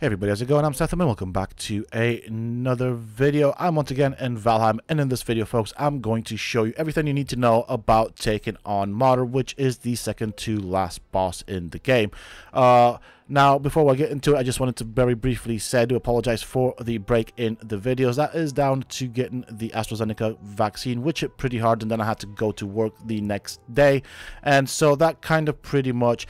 Hey everybody, how's it going? I'm Seth and welcome back to another video. I'm once again in Valheim, and in this video, folks, I'm going to show you everything you need to know about taking on Moder, which is the second to last boss in the game. Now, before I get into it, I just wanted to very briefly say I do apologize for the break in the videos. That is down to getting the AstraZeneca vaccine, which hit pretty hard, and then I had to go to work the next day. And so that kind of pretty much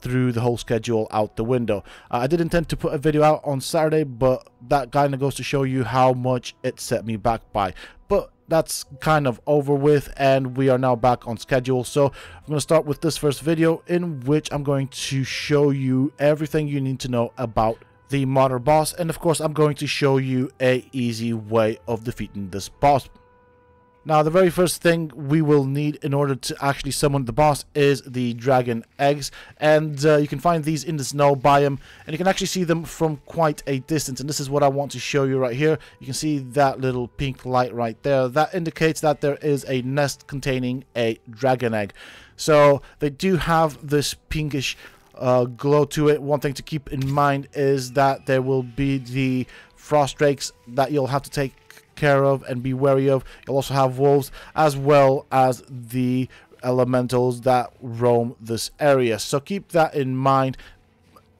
threw the whole schedule out the window. I did intend to put a video out on Saturday, but that kind of goes to show you how much it set me back by. But that's kind of over with, and we are now back on schedule. So I'm going to start with this first video, in which I'm going to show you everything you need to know about the Moder boss, and of course I'm going to show you a easy way of defeating this boss. Now, the very first thing we will need in order to actually summon the boss is the dragon eggs, and you can find these in the snow biome, and you can actually see them from quite a distance, and this is what I want to show you right here. You can see that little pink light right there. That indicates that there is a nest containing a dragon egg. So they do have this pinkish glow to it. One thing to keep in mind is that there will be the frost drakes that you'll have to take care of and be wary of. You'll also have wolves, as well as the elementals that roam this area, so keep that in mind.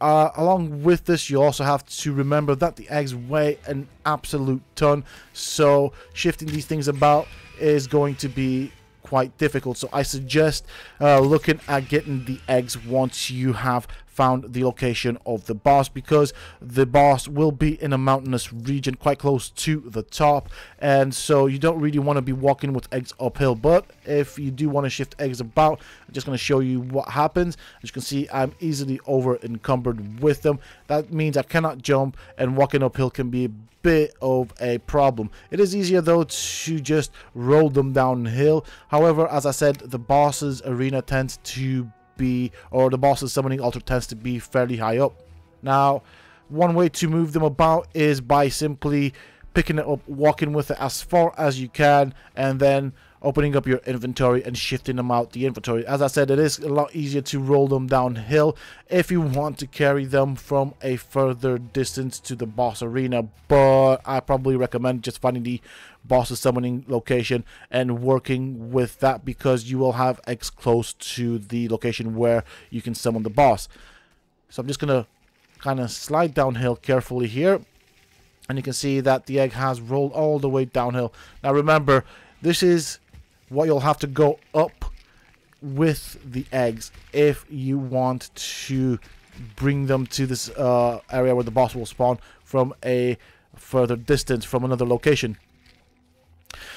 Along with this, you also have to remember that the eggs weigh an absolute ton, so shifting these things about is going to be quite difficult. So I suggest looking at getting the eggs once you have found the location of the boss, because the boss will be in a mountainous region quite close to the top, and so you don't really want to be walking with eggs uphill. But if you do want to shift eggs about, I'm just going to show you what happens. As you can see, I'm easily over encumbered with them. That means I cannot jump, and walking uphill can be a bit of a problem. It is easier though to just roll them downhill. However, as I said, the boss's arena tends to be, or the boss's summoning altar tends to be, fairly high up. Now, one way to move them about is by simply picking it up, walking with it as far as you can, and then opening up your inventory and shifting them out the inventory. As I said, it is a lot easier to roll them downhill if you want to carry them from a further distance to the boss arena, but I probably recommend just finding the boss's summoning location and working with that, because you will have eggs close to the location where you can summon the boss. So I'm just gonna kind of slide downhill carefully here, and you can see that the egg has rolled all the way downhill. Now remember, this is what you'll have to go up with the eggs if you want to bring them to this area where the boss will spawn from a further distance, from another location.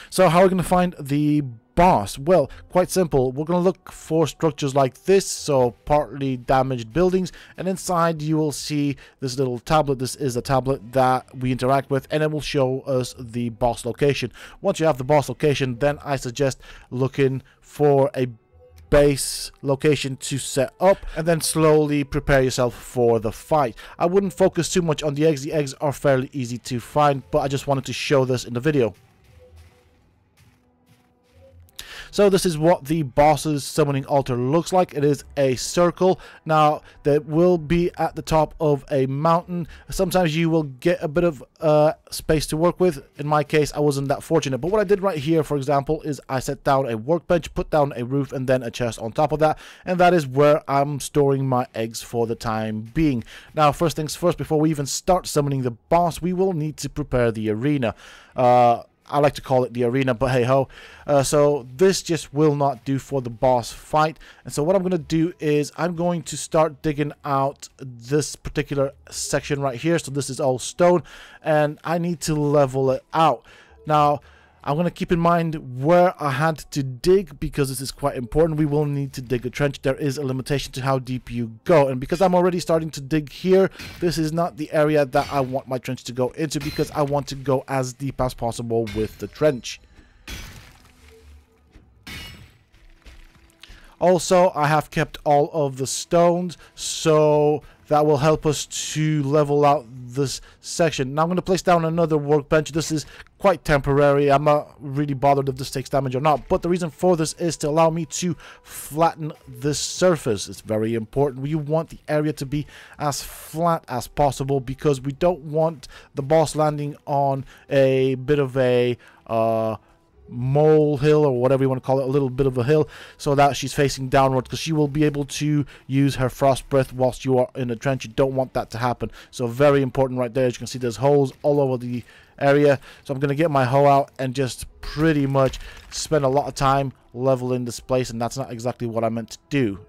So how are we going to find the boss? Well, quite simple. We're going to look for structures like this, so partly damaged buildings, and inside you will see this little tablet. This is the tablet that we interact with, and it will show us the boss location. Once you have the boss location, then I suggest looking for a base location to set up, and then slowly prepare yourself for the fight. I wouldn't focus too much on the eggs. The eggs are fairly easy to find, but I just wanted to show this in the video. So this is what the boss's summoning altar looks like. It is a circle. Now, that will be at the top of a mountain. Sometimes you will get a bit of space to work with. In my case, I wasn't that fortunate. But what I did right here, for example, is I set down a workbench, put down a roof, and then a chest on top of that. And that is where I'm storing my eggs for the time being. Now, first things first, before we even start summoning the boss, we will need to prepare the arena. I like to call it the arena, but hey ho. So this just will not do for the boss fight. And so what I'm going to do is I'm going to start digging out this particular section right here. So this is all stone, and I need to level it out. Now, I'm going to keep in mind where I had to dig, because this is quite important. We will need to dig a trench. There is a limitation to how deep you go, and because I'm already starting to dig here, this is not the area that I want my trench to go into, because I want to go as deep as possible with the trench. Also, I have kept all of the stones, so that will help us to level out this section. Now I'm going to place down another workbench. This is quite temporary. I'm not really bothered if this takes damage or not, but the reason for this is to allow me to flatten this surface. It's very important. We want the area to be as flat as possible because we don't want the boss landing on a bit of a mole hill, or whatever you want to call it, a little bit of a hill, so that she's facing downward, because she will be able to use her frost breath whilst you are in a trench. You don't want that to happen, so very important right there. As you can see, there's holes all over the area, so I'm going to get my hoe out and just pretty much spend a lot of time leveling this place, and that's not exactly what I meant to do.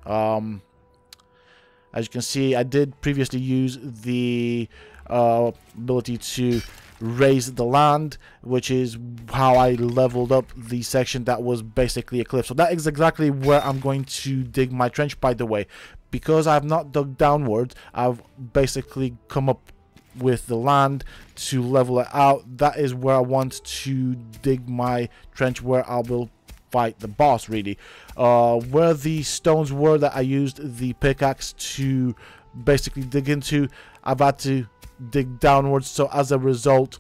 As you can see, I did previously use the ability to raise the land, which is how I leveled up the section that was basically a cliff. So that is exactly where I'm going to dig my trench, by the way, because I've not dug downwards. I've basically come up with the land to level it out. That is where I want to dig my trench, where I will fight the boss, really. Where the stones were that I used the pickaxe to basically dig into, I've had to dig downwards, so as a result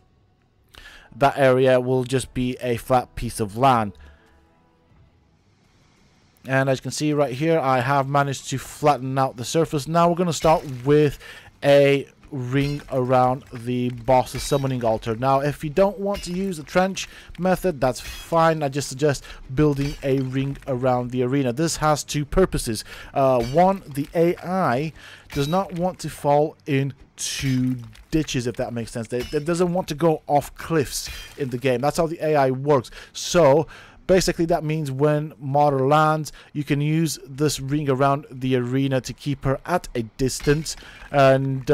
that area will just be a flat piece of land. And as you can see right here, I have managed to flatten out the surface. Now we're going to start with a ring around the boss's summoning altar. Now if you don't want to use the trench method, that's fine. I just suggest building a ring around the arena. This has two purposes. One, the AI does not want to fall into ditches, if that makes sense. It doesn't want to go off cliffs in the game. That's how the AI works. So basically that means when Moder lands, you can use this ring around the arena to keep her at a distance and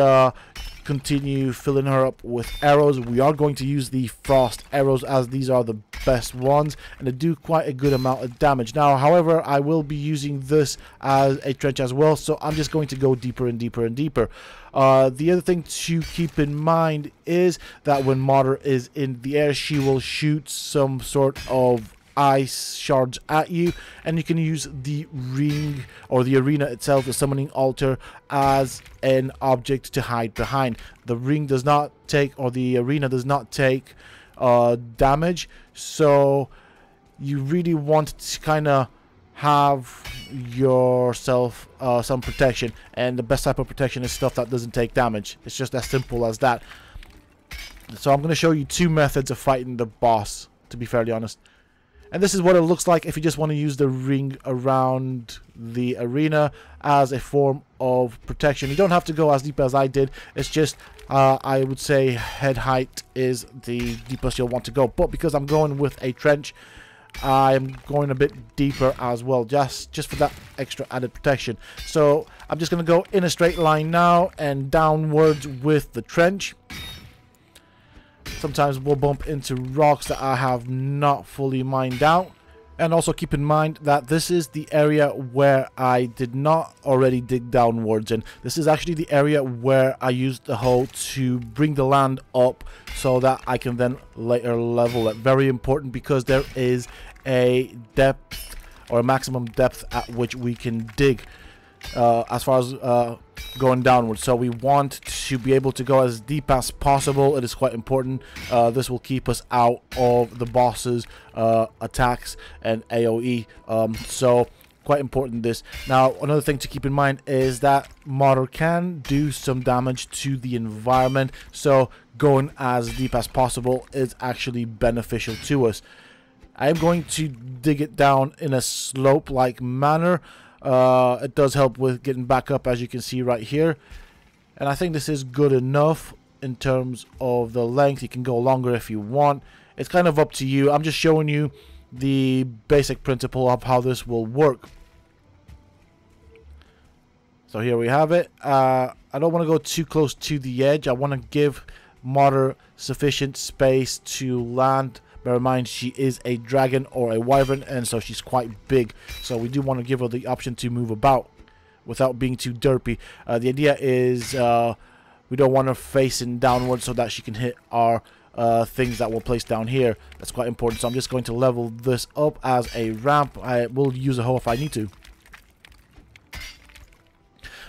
continue filling her up with arrows. We are going to use the frost arrows, as these are the best ones and they do quite a good amount of damage. Now however, I will be using this as a trench as well, so I'm just going to go deeper and deeper and deeper. The other thing to keep in mind is that when Moder is in the air, she will shoot some sort of ice shards at you, and you can use the ring, or the arena itself, the summoning altar, as an object to hide behind. The ring does not take, or the arena does not take damage, so you really want to kind of have yourself some protection, and the best type of protection is stuff that doesn't take damage. It's just as simple as that. So I'm going to show you two methods of fighting the boss, to be fairly honest. And this is what it looks like if you just want to use the ring around the arena as a form of protection. You don't have to go as deep as I did. It's just, I would say head height is the deepest you'll want to go. But because I'm going with a trench, I'm going a bit deeper as well, just for that extra added protection. So I'm just going to go in a straight line now and downwards with the trench. Sometimes we'll bump into rocks that I have not fully mined out. And also keep in mind that this is the area where I did not already dig downwards, and this is actually the area where I used the hoe to bring the land up so that I can then later level it. Very important, because there is a depth, or a maximum depth at which we can dig as far as going downwards, so we want to be able to go as deep as possible. It is quite important. This will keep us out of the boss's attacks and AoE, so quite important this. Now another thing to keep in mind is that Moder can do some damage to the environment, so going as deep as possible is actually beneficial to us. I'm going to dig it down in a slope like manner. It does help with getting back up, as you can see right here, and I think this is good enough in terms of the length. You can go longer if you want. It's kind of up to you. I'm just showing you the basic principle of how this will work. So here we have it. I don't want to go too close to the edge. I want to give Moder sufficient space to land. Bear in mind, she is a dragon or a wyvern, and so she's quite big, so we do want to give her the option to move about without being too derpy. The idea is we don't want her facing downward so that she can hit our things that we'll place down here. That's quite important, so I'm just going to level this up as a ramp. I will use a hoe if I need to.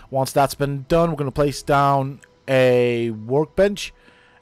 Once that's been done, we're going to place down a workbench,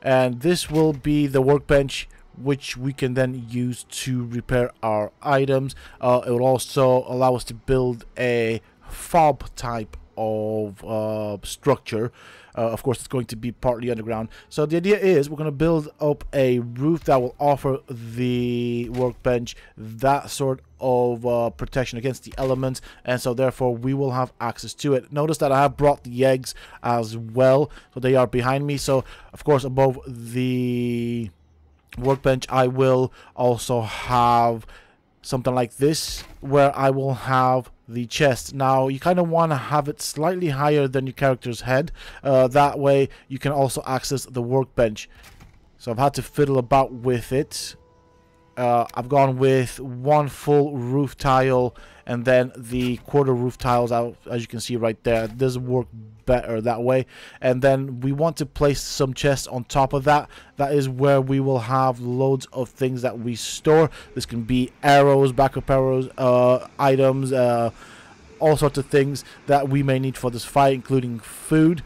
and this will be the workbench which we can then use to repair our items. It will also allow us to build a fob type of structure. Of course, it's going to be partly underground. So the idea is we're going to build up a roof that will offer the workbench that sort of protection against the elements, and so therefore we will have access to it. Notice that I have brought the eggs as well, so they are behind me. So of course, above the workbench I will also have something like this, where I will have the chest. Now you kind of want to have it slightly higher than your character's head, that way you can also access the workbench. So I've had to fiddle about with it. I've gone with one full roof tile and then the quarter roof tiles out, as you can see right there. It does work better that way. And then we want to place some chests on top of that. That is where we will have loads of things that we store. This can be arrows, backup arrows, items, all sorts of things that we may need for this fight, including food.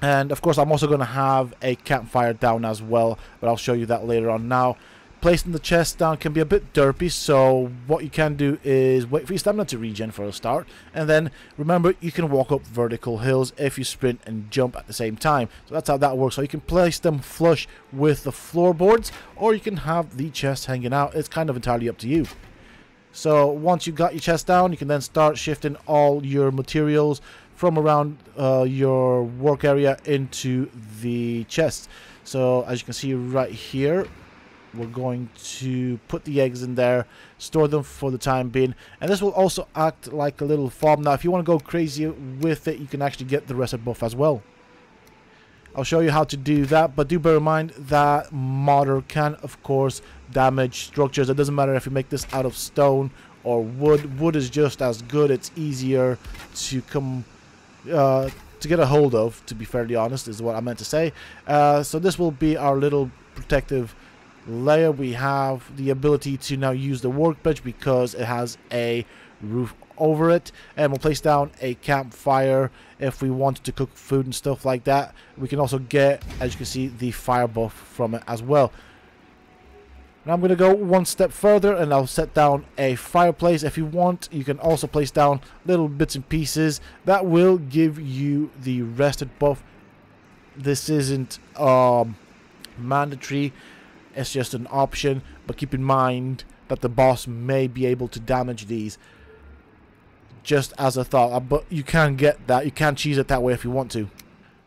And of course, I'm also going to have a campfire down as well, but I'll show you that later on. Now, placing the chest down can be a bit derpy, so what you can do is wait for your stamina to regen for a start, and then remember you can walk up vertical hills if you sprint and jump at the same time. So that's how that works. So you can place them flush with the floorboards, or you can have the chest hanging out. It's kind of entirely up to you. So once you've got your chest down, you can then start shifting all your materials from around your work area into the chest. So as you can see right here, we're going to put the eggs in there, store them for the time being, and this will also act like a little farm. Now if you want to go crazy with it, you can actually get the reset buff as well. I'll show you how to do that, but do bear in mind that Moder can of course damage structures. It doesn't matter if you make this out of stone or wood. Wood is just as good. It's easier to come to get a hold of, to be fairly honest, is what I meant to say. So this will be our little protective layer. We have the ability to now use the workbench because it has a roof over it, and we'll place down a campfire if we wanted to cook food and stuff like that. We can also get, as you can see, the fire buff from it as well. Now I'm going to go one step further and I'll set down a fireplace. If you want, you can also place down little bits and pieces that will give you the rested buff. This isn't mandatory. It's just an option, but keep in mind that the boss may be able to damage these, just as a thought. But you can get that, you can cheese it that way if you want to.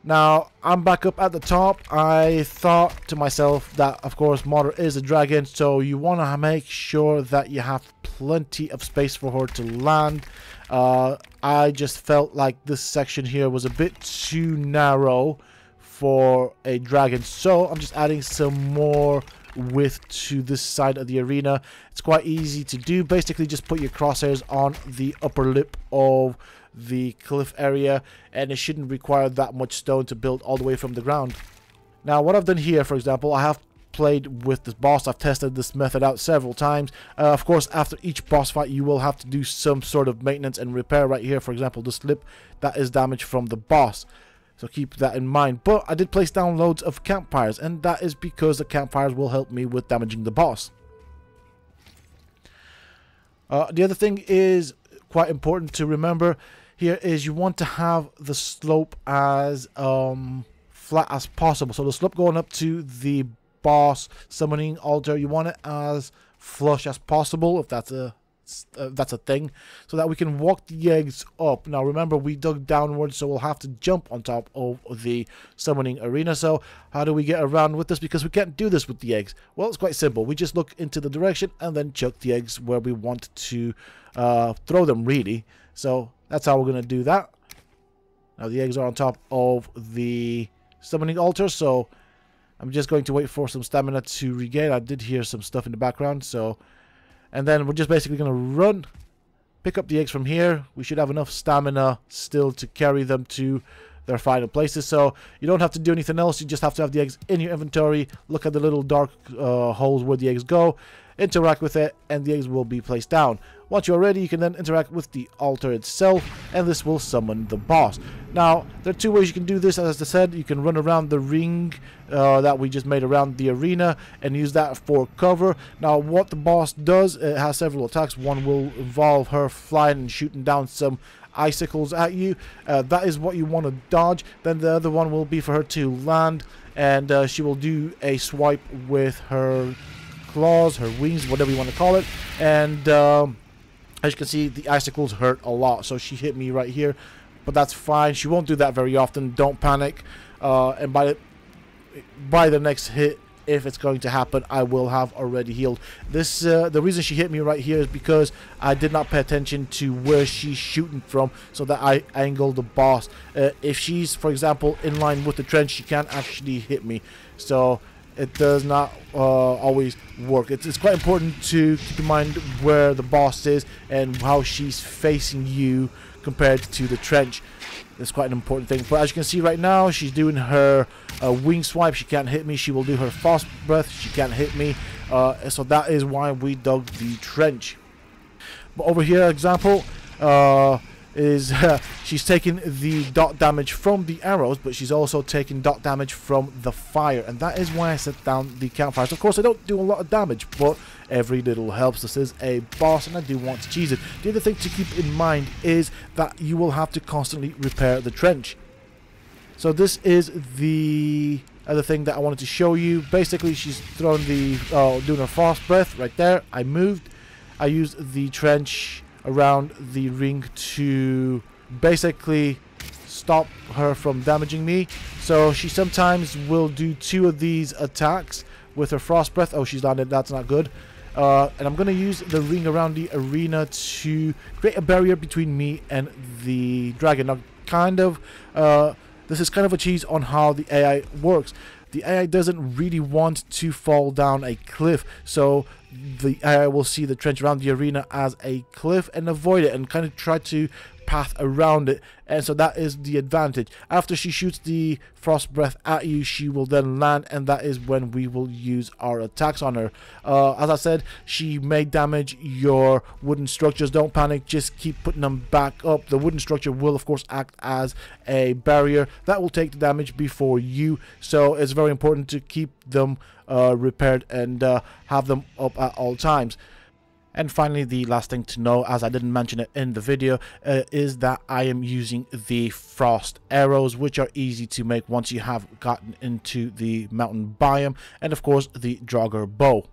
Now I'm back up at the top. I thought to myself that of course Moder is a dragon, so you want to make sure that you have plenty of space for her to land. I just felt like this section here was a bit too narrow for a dragon, so I'm just adding some more width to this side of the arena. It's quite easy to do. Basically just put your crosshairs on the upper lip of the cliff area, and it shouldn't require that much stone to build all the way from the ground. Now what I've done here, for example, I have played with this boss. I've tested this method out several times. Of course, after each boss fight you will have to do some sort of maintenance and repair. Right here, for example, this lip, that is damage from the boss, so keep that in mind. But I did place down loads of campfires, and that is because the campfires will help me with damaging the boss. The other thing is quite important to remember here is you want to have the slope as flat as possible. So the slope going up to the boss summoning altar, you want it as flush as possible, if that's a thing, so that we can walk the eggs up. Now remember, we dug downwards, so we'll have to jump on top of the summoning arena. So how do we get around with this, because we can't do this with the eggs? Well, it's quite simple. We just look into the direction and then chuck the eggs where we want to throw them, really. So that's how we're going to do that. Now the eggs are on top of the summoning altar, so I'm just going to wait for some stamina to regain. I did hear some stuff in the background, so and then we're just basically going to run, pick up the eggs from here. We should have enough stamina still to carry them to their final places. So you don't have to do anything else. You just have to have the eggs in your inventory. Look at the little dark holes where the eggs go. Interact with it, and the eggs will be placed down. Once you're ready, you can then interact with the altar itself, and this will summon the boss. Now, there are two ways you can do this. As I said, you can run around the ring that we just made around the arena and use that for cover. Now, what the boss does, it has several attacks. One will involve her flying and shooting down some icicles at you. That is what you want to dodge. Then the other one will be for her to land, and she will do a swipe with her claws, her wings, whatever you want to call it, and as you can see, the icicles hurt a lot, so she hit me right here, but that's fine. She won't do that very often. Don't panic, and by the next hit, if it's going to happen, I will have already healed. This the reason she hit me right here is because I did not pay attention to where she's shooting from, so that I angled the boss. If she's, for example, in line with the trench, she can't actually hit me, so it does not always work. It's quite important to keep in mind where the boss is and how she's facing you compared to the trench. It's quite an important thing. But as you can see right now, she's doing her wing swipe. She can't hit me. She will do her fast breath. She can't hit me. So that is why we dug the trench. But over here, example, she's taking the dot damage from the arrows, but she's also taking dot damage from the fire, and that is why I set down the campfires. Of course, I don't do a lot of damage, but every little helps. This is a boss, and I do want to cheese it. The other thing to keep in mind is that you will have to constantly repair the trench. So this is the other thing that I wanted to show you. Basically, she's throwing the doing her fast breath right there. I moved. I used the trench around the ring to basically stop her from damaging me. So she sometimes will do two of these attacks with her frost breath. Oh, she's landed. That's not good. And I'm going to use the ring around the arena to create a barrier between me and the dragon. Now, this is kind of a cheese on how the AI works. The AI doesn't really want to fall down a cliff, so the AI will see the trench around the arena as a cliff and avoid it and kind of try to path around it, and so that is the advantage. After she shoots the frost breath at you, she will then land, and that is when we will use our attacks on her. As I said, she may damage your wooden structures. Don't panic, just keep putting them back up. The wooden structure will of course act as a barrier that will take the damage before you, so it's very important to keep them repaired and have them up at all times. And finally, the last thing to know, as I didn't mention it in the video, is that I am using the frost arrows, which are easy to make once you have gotten into the mountain biome, and of course the Draugr bow.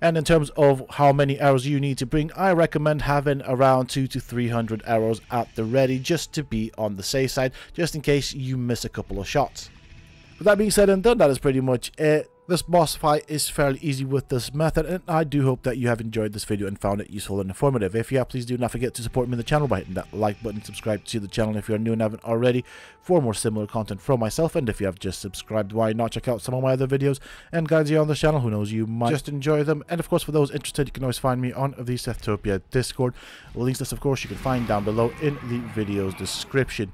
And in terms of how many arrows you need to bring, I recommend having around 200 to 300 arrows at the ready, just to be on the safe side, just in case you miss a couple of shots. With that being said and done, that is pretty much it. This boss fight is fairly easy with this method, and I do hope that you have enjoyed this video and found it useful and informative. If you have, please do not forget to support me in the channel by hitting that like button, subscribe to the channel if you are new and haven't already for more similar content from myself, and if you have just subscribed, why not check out some of my other videos and guides here on the channel. Who knows, you might just enjoy them. And of course, for those interested, you can always find me on the Sethtopia Discord. Links to this, of course, you can find down below in the video's description.